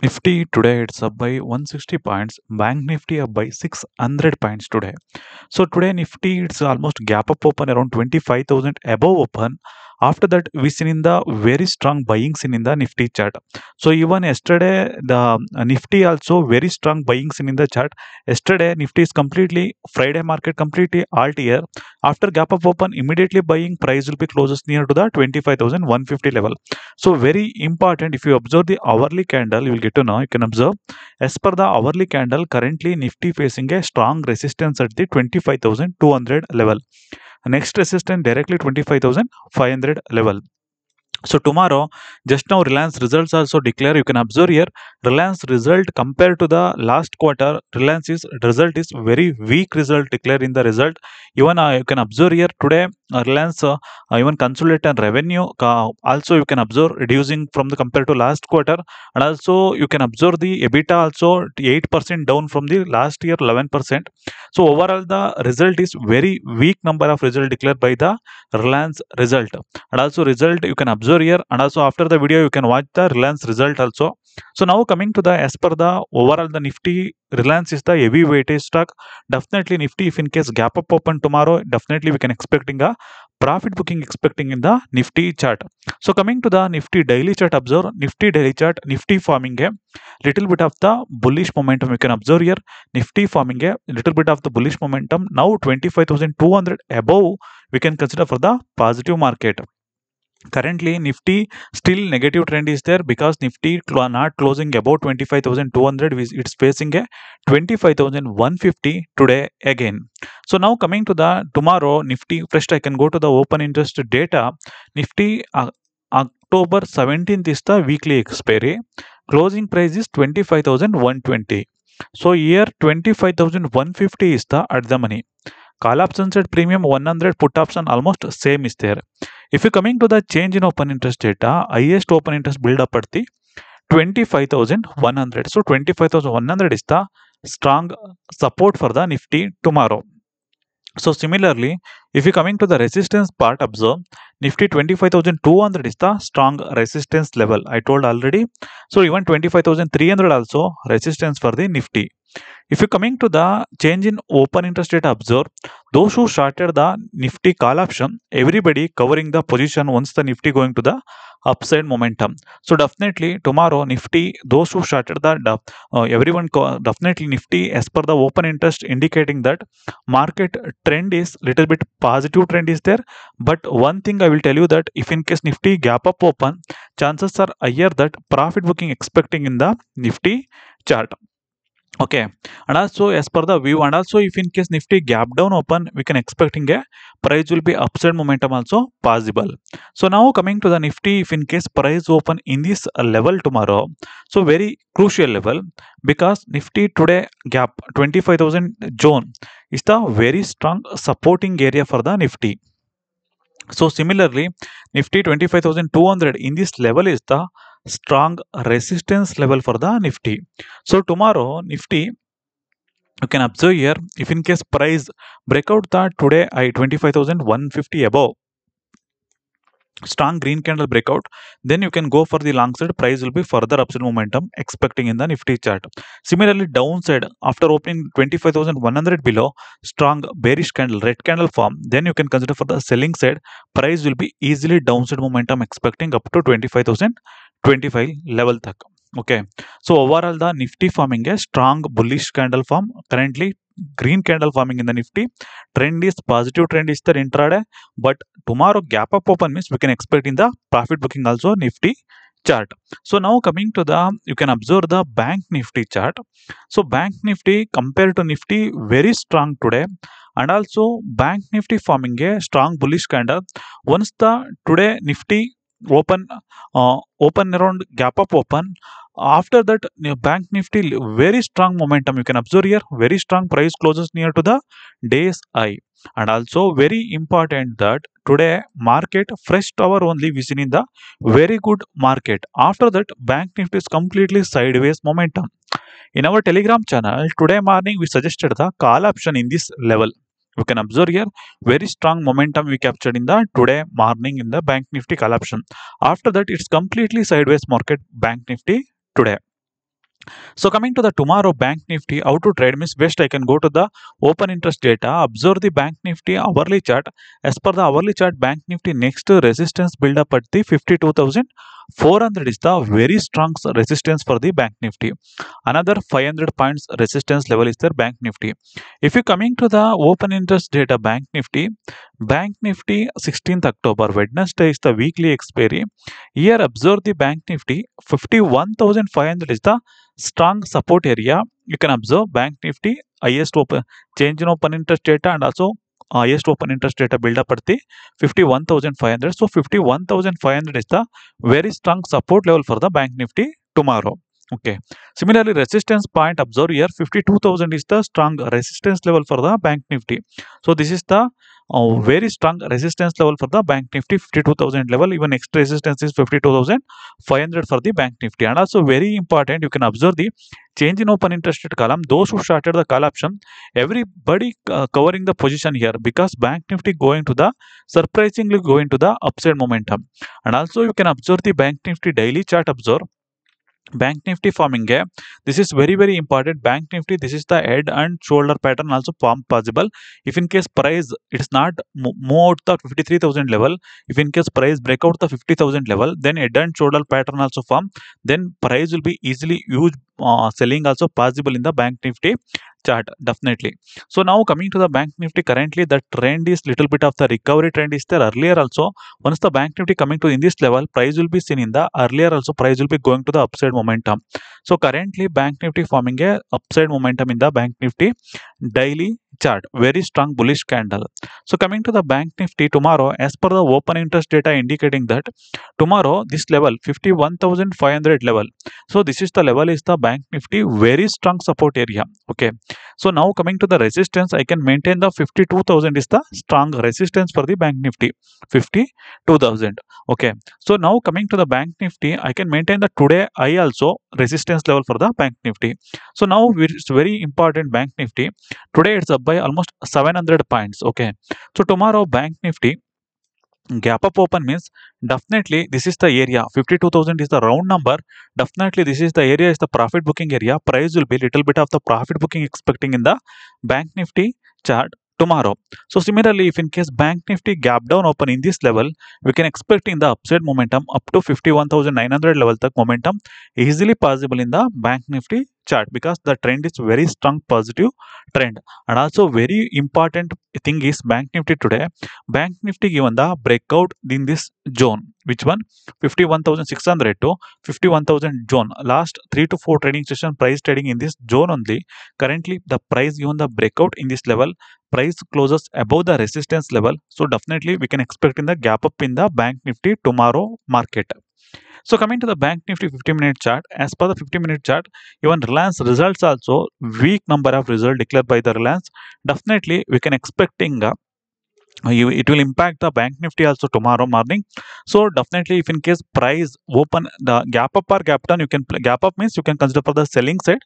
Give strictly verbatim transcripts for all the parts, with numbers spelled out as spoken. Nifty today it's up by one hundred sixty points. Bank Nifty up by six hundred points today. So today Nifty it's almost gap up open around twenty-five thousand above open. After that, we seen in the very strong buying seen in the Nifty chart. So even yesterday, the Nifty also very strong buying seen in the chart. Yesterday, Nifty is completely Friday market completely alt year. After gap up open, immediately buying price will be closest near to the twenty-five thousand one hundred fifty level. So very important. If you observe the hourly candle, you will get to know. You can observe as per the hourly candle, currently Nifty facing a strong resistance at the twenty-five thousand two hundred level. Next resistance directly twenty-five thousand five hundred level. So tomorrow, just now Reliance results also declare. You can observe here Reliance result compared to the last quarter. Reliance's result is very weak result declared in the result. Even uh, you can observe here today Reliance uh, even consolidated revenue uh, also you can observe reducing from the compared to last quarter, and also you can observe the EBITDA also eight percent down from the last year eleven percent. So overall the result is very weak number of result declared by the Reliance result, and also result you can observe here, and also after the video you can watch the Reliance result also. So now coming to the as per the overall the Nifty, Reliance is the heavy weightage stock. Definitely Nifty if in case gap up open tomorrow, definitely we can expecting a profit booking expecting in the Nifty chart. So coming to the Nifty daily chart, observe Nifty daily chart, Nifty forming a little bit of the bullish momentum. You can observe here Nifty forming a little bit of the bullish momentum. Now twenty-five thousand two hundred above we can consider for the positive market. Currently Nifty still negative trend is there because Nifty not closing above twenty-five thousand two hundred, it's facing a twenty-five thousand one hundred fifty today again. So now coming to the tomorrow Nifty, first I can go to the open interest data. Nifty uh, October seventeenth is the weekly expiry, closing price is twenty-five thousand one hundred twenty. So here twenty-five thousand one hundred fifty is the at the money. Call options at premium one hundred, put option almost same is there. If you coming to the change in open interest data, highest open interest build up at the twenty-five thousand one hundred. So twenty-five thousand one hundred is the strong support for the Nifty tomorrow. So similarly, if you coming to the resistance part, observe Nifty twenty-five thousand two hundred is the strong resistance level. I told already. So even twenty-five thousand three hundred also resistance for the Nifty. If you coming to the change in open interest rate, observe those who shorted the Nifty call option, everybody covering the position once the Nifty going to the upside momentum. So definitely tomorrow Nifty, those who shorted the uh, everyone definitely Nifty as per the open interest indicating that market trend is little bit positive trend is there. But one thing I will tell you that if in case Nifty gap up open, chances are higher that profit booking expecting in the Nifty chart. Okay, and also as per the view, and also if in case Nifty gap down open, we can expecting a price will be upside momentum also possible. So now coming to the Nifty, if in case price open in this level tomorrow, so very crucial level, because Nifty today gap twenty-five thousand zone is the very strong supporting area for the Nifty. So similarly Nifty twenty-five thousand two hundred in this level is the strong resistance level for the Nifty. So tomorrow Nifty you can observe here, if in case price breakout that today I twenty-five thousand one hundred fifty above strong green candle breakout, then you can go for the long side, price will be further upside momentum expecting in the Nifty chart. Similarly downside, after opening twenty-five thousand one hundred below strong bearish candle, red candle form, then you can consider for the selling side, price will be easily downside momentum expecting up to twenty-five thousand twenty-five level tak. Okay, so overall the Nifty forming a strong bullish candle form. Currently green candle forming in the Nifty, trend is positive trend is the intraday, but tomorrow gap up open means we can expect in the profit booking also Nifty chart. So now coming to the, you can observe the Bank Nifty chart. So Bank Nifty compared to Nifty very strong today, and also Bank Nifty forming a strong bullish candle. Once the today Nifty open uh, open around gap up open, after that Bank Nifty very strong momentum. You can observe here very strong, price closes near to the day's high, and also very important that today market fresh hour only we seen in the very good market. After that Bank Nifty is completely sideways momentum. In our Telegram channel today morning we suggested the call option in this level. You can observe here very strong momentum we captured in the today morning in the Bank Nifty call option. After that it's completely sideways market Bank Nifty today. So coming to the tomorrow Bank Nifty, how to trade means best I can go to the open interest data, observe the Bank Nifty hourly chart. As per the hourly chart, Bank Nifty next resistance build up at the fifty-two thousand four hundred is the very strong resistance for the Bank Nifty. Another five hundred points resistance level is there Bank Nifty. If you coming to the open interest data Bank Nifty, Bank Nifty sixteenth October Wednesday is the weekly expiry. Here observe the Bank Nifty fifty-one thousand five hundred is the strong support area. You can observe Bank Nifty highest open change in open interest data and also highest open interest data build up at the fifty-one thousand five hundred. So fifty-one thousand five hundred is the very strong support level for the Bank Nifty tomorrow. Okay. Similarly, resistance point observe here fifty-two thousand is the strong resistance level for the Bank Nifty. So this is the uh, very strong resistance level for the Bank Nifty fifty-two thousand level. Even next resistance is fifty-two thousand five hundred for the Bank Nifty. And also very important, you can observe the change in open interest rate column. Those who started the call option, everybody uh, covering the position here because Bank Nifty going to the surprisingly going to the upside momentum. And also you can observe the Bank Nifty daily chart observe. Bank Nifty forming a, this is very very important. Bank Nifty, this is the head and shoulder pattern also form possible. If in case price it's not move out the fifty-three thousand level, if in case price break out the fifty thousand level, then head and shoulder pattern also form, then price will be easily huge uh, selling also possible in the Bank Nifty chart definitely. So now coming to the Bank Nifty, currently the trend is little bit of the recovery trend is there. Earlier also once the Bank Nifty coming to in this level, price will be seen in the earlier also price will be going to the upside momentum. So currently Bank Nifty forming a upside momentum in the Bank Nifty daily chart, very strong bullish candle. So coming to the Bank Nifty tomorrow, as per the open interest data indicating that tomorrow this level fifty-one thousand five hundred level, so this is the level is the Bank Nifty very strong support area. Okay, so now coming to the resistance, I can maintain the fifty-two thousand is the strong resistance for the Bank Nifty fifty-two thousand. Okay, so now coming to the Bank Nifty, I can maintain the today I also resistance level for the Bank Nifty. So now it's very important Bank Nifty today it's up by almost seven hundred points. Okay, so tomorrow Bank Nifty gap up open means definitely this is the area fifty-two thousand is the round number. Definitely this is the area is the profit booking area. Price will be little bit of the profit booking expecting in the Bank Nifty chart tomorrow. So similarly, if in case Bank Nifty gap down open in this level, we can expect in the upside momentum up to fifty-one thousand nine hundred level the momentum easily possible in the Bank Nifty chart because the trend is very strong positive trend. And also very important thing is Bank Nifty today, Bank Nifty given the breakout in this zone, which one fifty-one thousand six hundred to fifty-one thousand zone, last three to four trading session price trading in this zone only. Currently the price given the breakout in this level, price closes above the resistance level, so definitely we can expect in the gap up in the Bank Nifty tomorrow market. So coming to the Bank Nifty fifty minute chart, as per the fifty minute chart, even Reliance results also weak number of result declared by the Reliance. Definitely we can expecting a it will impact the Bank Nifty also tomorrow morning. So definitely if in case price open the gap up or gap down, you can gap up means you can consider for the selling side,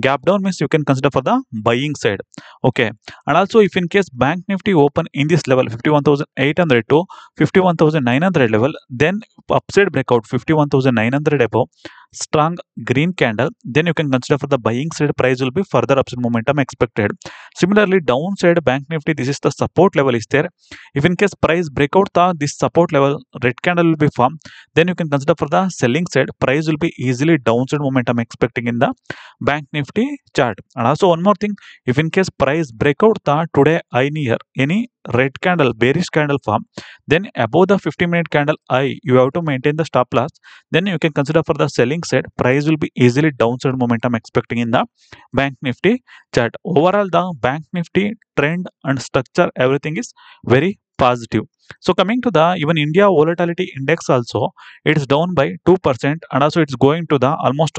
gap down means you can consider for the buying side. Okay, and also if in case Bank Nifty open in this level fifty-one thousand eight hundred to fifty-one thousand nine hundred level, then upside breakout fifty-one thousand nine hundred above strong green candle, then you can consider for the buying side, price will be further upside momentum expected. Similarly downside Bank Nifty, this is the support level is there. If in case price breakout the this support level red candle will be formed, then you can consider for the selling side, price will be easily downside momentum expecting in the Bank Nifty chart. And also one more thing, if in case price breakout the today I near any red candle bearish candle form, then above the fifty minute candle I you have to maintain the stop loss, then you can consider for the selling side, price will be easily downside momentum expecting in the Bank Nifty chart. Overall the Bank Nifty trend and structure everything is very positive. So coming to the even India volatility index also, it's down by two percent and also it's going to the almost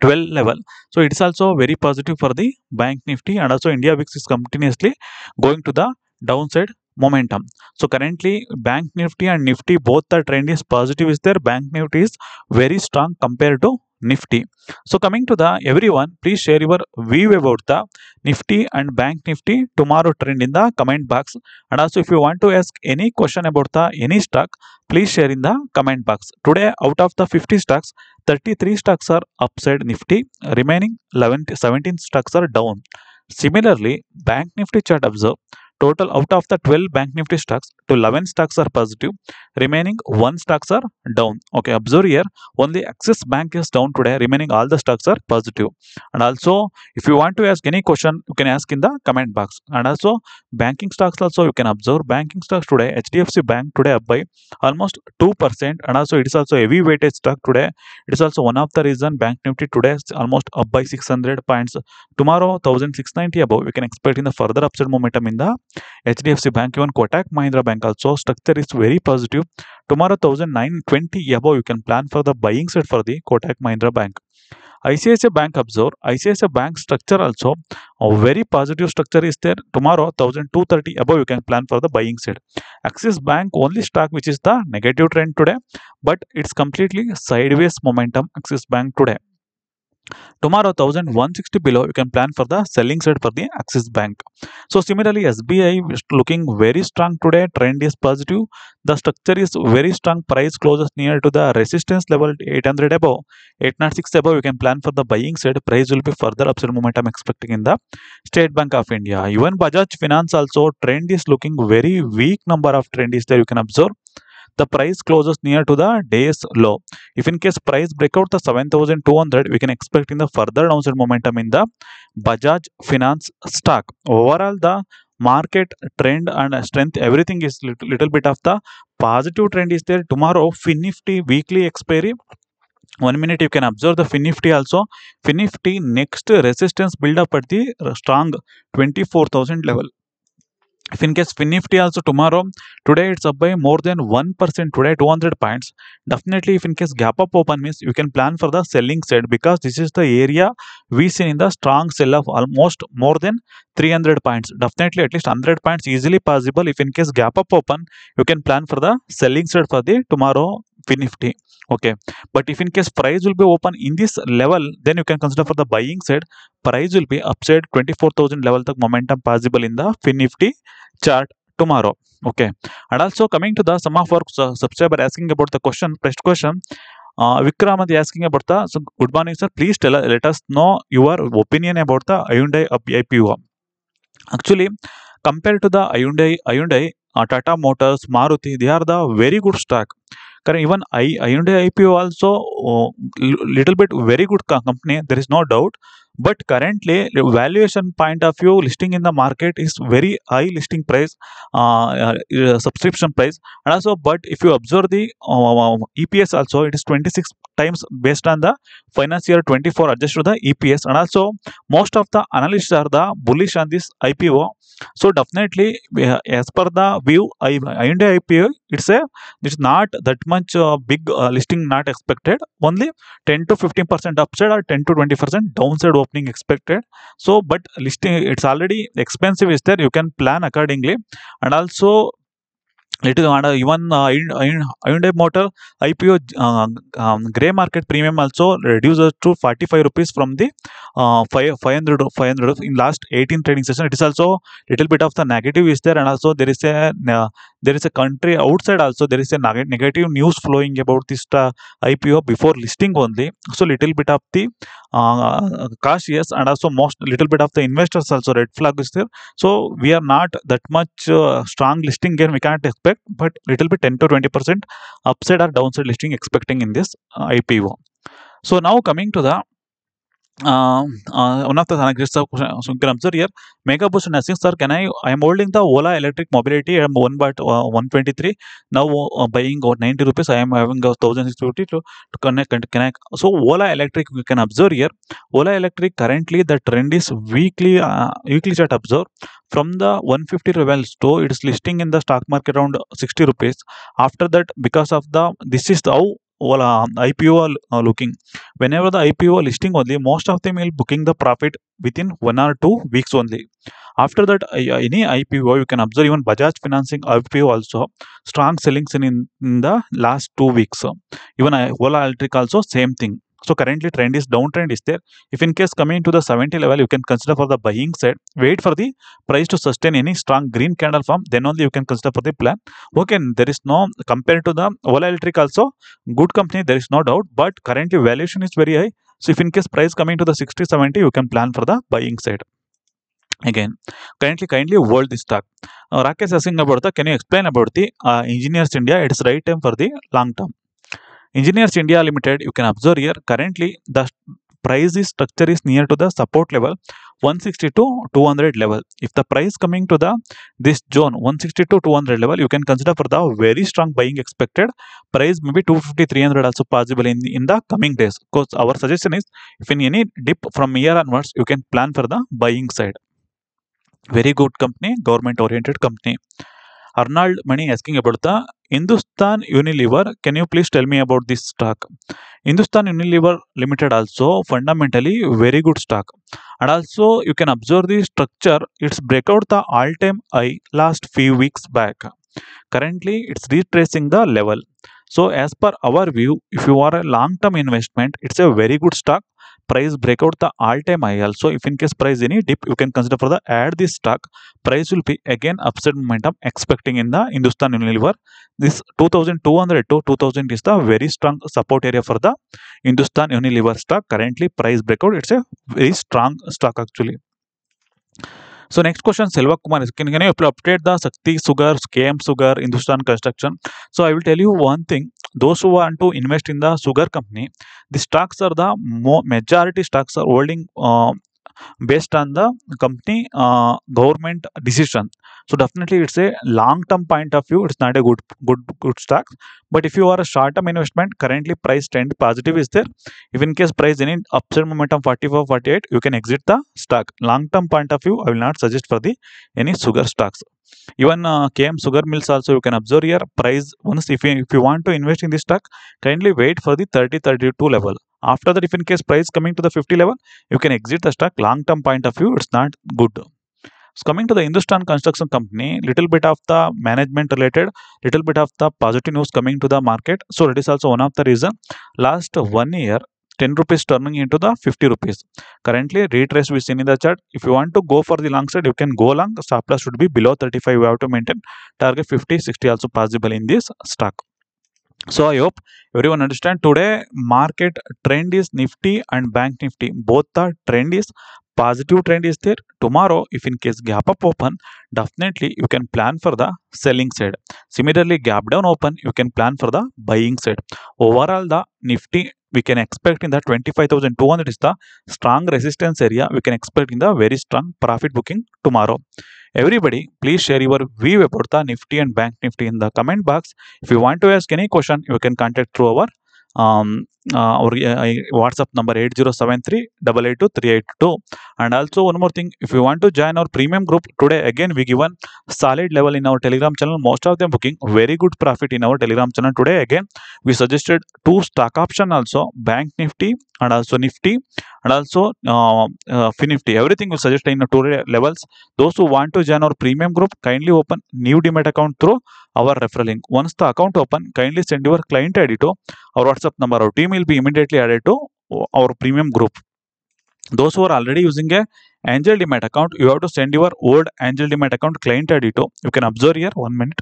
twelve level. So it's also very positive for the Bank Nifty. And also India V I X is continuously going to the downside momentum. So currently Bank Nifty and Nifty both the trend is positive is there. Bank Nifty is very strong compared to Nifty. So coming to the everyone, please share your view about the Nifty and Bank Nifty tomorrow trend in the comment box. And also if you want to ask any question about the any stock, please share in the comment box. Today out of the fifty stocks, thirty-three stocks are upside Nifty, remaining eleven, seventeen stocks are down. Similarly, Bank Nifty chart observe. Total out of the twelve Bank Nifty stocks, to eleven stocks are positive, remaining one stocks are down. Okay, observe here, only Axis Bank is down today, remaining all the stocks are positive. And also, if you want to ask any question, you can ask in the comment box. And also, banking stocks also you can observe, banking stocks today, H D F C Bank today up by almost two percent. And also, it is also a heavy weighted stock today. It is also one of the reason Bank Nifty today is almost up by six hundred points. Tomorrow, one thousand six hundred ninety above, we can expect in the further upside momentum in the H D F C Bank, even Kotak Mahindra Bank also structure is very positive. Tomorrow one thousand nine hundred twenty above you can plan for the buying side for the Kotak Mahindra Bank. I C I C I Bank observe, I C I C I Bank structure also a very positive structure is there. Tomorrow one thousand two hundred thirty above you can plan for the buying side. Axis Bank only stock which is the negative trend today, but it's completely sideways momentum Axis Bank today. Tomorrow one thousand one hundred sixty below, you can plan for the selling side for the Axis Bank. So similarly, S B I is looking very strong today, trend is positive. The structure is very strong, price closes near to the resistance level eight hundred above, eight oh six above, you can plan for the buying side, price will be further upside momentum expecting in the State Bank of India. Even Bajaj Finance also, trend is looking very weak, number of trend is there, you can observe. The price closes near to the day's low. If in case price break out the seven thousand two hundred, we can expect in the further downside momentum in the Bajaj Finance stock. Overall, the market trend and strength, everything is little, little bit of the positive trend is there. Tomorrow, Finifty weekly expiry. One minute you can observe the Finifty also. Finifty next resistance build up at the strong twenty-four thousand level. If in case Finifty also tomorrow, today it's up by more than one percent today, two hundred points. Definitely if in case gap up open means you can plan for the selling side, because this is the area we seen in the strong sell of almost more than three hundred points. Definitely at least one hundred points easily possible. If in case gap up open, you can plan for the selling side for the tomorrow Finifty. Okay, but if in case price will be open in this level, then you can consider for the buying side. Price will be upside twenty-four thousand level the momentum possible in the Finifty chart tomorrow. Okay, and also coming to the some of our subscriber asking about the question, pressed question. Uh, Vikram is asking about the so good morning sir, please tell us, let us know your opinion about the Hyundai I P O. Actually, compared to the Hyundai, Hyundai, uh, Tata Motors, Maruti, they are the very good stock. Even Hyundai I P O also oh, little bit very good company, there is no doubt. But currently, valuation point of view, listing in the market is very high listing price, uh, uh, subscription price. And also, but if you observe the uh, E P S also, it is twenty-six times based on the finance year twenty-four adjusted to the E P S. And also, most of the analysts are the bullish on this I P O. So definitely, as per the view, Hyundai I P O, it's a it's not that much uh, big uh, listing not expected. Only ten to fifteen percent upside or ten to twenty percent downside opening expected. So, but listing it's already expensive is there. You can plan accordingly, and also. It is on even uh, Hyundai Motor I P O uh, um, grey market premium also reduces to forty-five rupees from the uh, five hundred in last eighteen trading session. It is also little bit of the negative is there, and also there is a uh, there is a country outside also there is a negative news flowing about this uh, I P O before listing only. So little bit of the uh, cautious, and also most little bit of the investors also red flag is there. So we are not that much uh, strong listing gain we can't expect. But little bit ten to twenty percent upside or downside listing expecting in this uh, I P O. So now coming to the uh, uh, one of the question, so you can observe here, Mega Boost and asking, sir, can I, I am holding the Ola Electric Mobility, I am one by uh, one twenty-three, now uh, buying uh, ninety rupees, I am having uh, one thousand six hundred fifty to, to connect, and connect. So Ola Electric, you can observe here, Ola Electric currently the trend is weekly, uh, weekly chart observe. From the one fifty levels to its listing in the stock market around sixty rupees. After that, because of the this is how Ola I P O are looking. Whenever the I P O listing only, most of them will booking the profit within one or two weeks only. After that, any I P O you can observe, even Bajaj Financing I P O also strong sellings in in the last two weeks. Even Ola Electric also same thing. So currently trend is downtrend is there. If in case coming to the seventy level, you can consider for the buying side. Wait for the price to sustain any strong green candle form. Then only you can consider for the plan. Okay, there is no, compared to the Ola Electric also, good company, there is no doubt. But currently valuation is very high. So if in case price coming to the sixty, seventy, you can plan for the buying side. Again, currently kindly hold this stock. Uh, Rakesh asking about the, can you explain about the uh, Engineers India? It is right time for the long term. Engineers India Limited, you can observe here, currently the price is structure is near to the support level one sixty to two hundred level. If the price coming to the this zone one sixty to two hundred level, you can consider for the very strong buying expected. Price maybe two fifty, three hundred also possible in, in the coming days. Because our suggestion is, if in any dip from here onwards, you can plan for the buying side. Very good company, government oriented company. Arnold Mani asking about the Hindustan Unilever. Can you please tell me about this stock? Hindustan Unilever Limited also fundamentally very good stock. And also you can observe the structure. It's break out the all-time high last few weeks back. Currently it's retracing the level. So as per our view, if you are a long-term investment, it's a very good stock. Price break out the all-time high also. If in case price any dip, you can consider for the add this stock. Price will be again upside momentum expecting in the Hindustan Unilever. This two thousand two hundred to two thousand is the very strong support area for the Hindustan Unilever stock. Currently price breakout, it's a very strong stock actually. So next question, Selva Kumar is, can, can you update the Sakti Sugar, K M Sugar, Hindustan Construction? So I will tell you one thing, those who want to invest in the sugar company, the stocks are the more majority stocks are holding uh, based on the company uh, government decision. So definitely it's a long-term point of view, it's not a good good good stock. But if you are a short-term investment, currently price trend positive is there. If in case price any upside momentum forty-four, forty-eight, you can exit the stock. Long-term point of view, I will not suggest for the any sugar stocks. Even uh, K M Sugar Mills also you can observe here. Price once if you, if you want to invest in this stock, kindly wait for the thirty, thirty-two level. After that, if in case price coming to the fifty level, you can exit the stock. Long-term point of view, it's not good. So coming to the Hindustan Construction Company, little bit of the management related, little bit of the positive news coming to the market. So it is also one of the reason. Last one year, ten rupees turning into the fifty rupees. Currently, retrace we seen in the chart. If you want to go for the long side, you can go long. The stop loss should be below thirty-five. We have to maintain target fifty, sixty also possible in this stock. So I hope everyone understand. Today market trend is Nifty and Bank Nifty. Both the trend is positive trend is there. Tomorrow if in case gap up open, definitely you can plan for the selling side. Similarly gap down open, you can plan for the buying side. Overall the Nifty we can expect in the twenty-five thousand two hundred is the strong resistance area. We can expect in the very strong profit booking tomorrow. Everybody, please share your view about the Nifty and Bank Nifty in the comment box. If you want to ask any question, you can contact through our um, uh, or, uh, WhatsApp number eight zero seven three, eight eight two, three eight two. And also one more thing, if you want to join our premium group, today again we given solid level in our Telegram channel. Most of them booking very good profit in our Telegram channel. Today again, we suggested two stock option also, Bank Nifty and also Nifty and also uh, uh, Finifty. Everything we suggest in two levels. Those who want to join our premium group, kindly open new Demat account through our referral link. Once the account open, kindly send your client I D to our WhatsApp number. Our team will be immediately added to our premium group. Those who are already using a Angel Demat account, you have to send your old Angel Demat account client I D to. You can observe here one minute.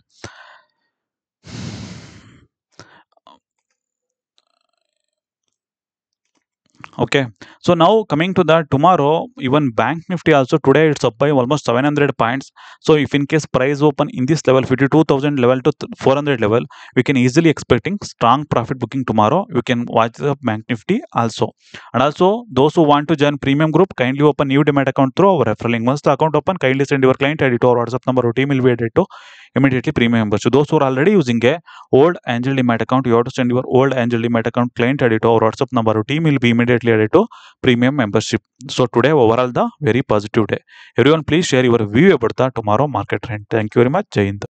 Okay, so now coming to the tomorrow, even Bank Nifty also today it's up by almost seven hundred points. So if in case price open in this level fifty-two thousand level to four hundred level, we can easily expecting strong profit booking tomorrow. You can watch the Bank Nifty also. And also those who want to join premium group, kindly open new Demat account through our referral link. Once the account open, kindly send your client I D to our WhatsApp number. Our team will be added to immediately premium members. So those who are already using a old Angel Demat account, you have to send your old Angel Demat account client I D to our WhatsApp number. Our team will be immediately added to premium membership. So today overall the very positive day. Everyone please share your view about the tomorrow market trend. Thank you very much. Jai Hind.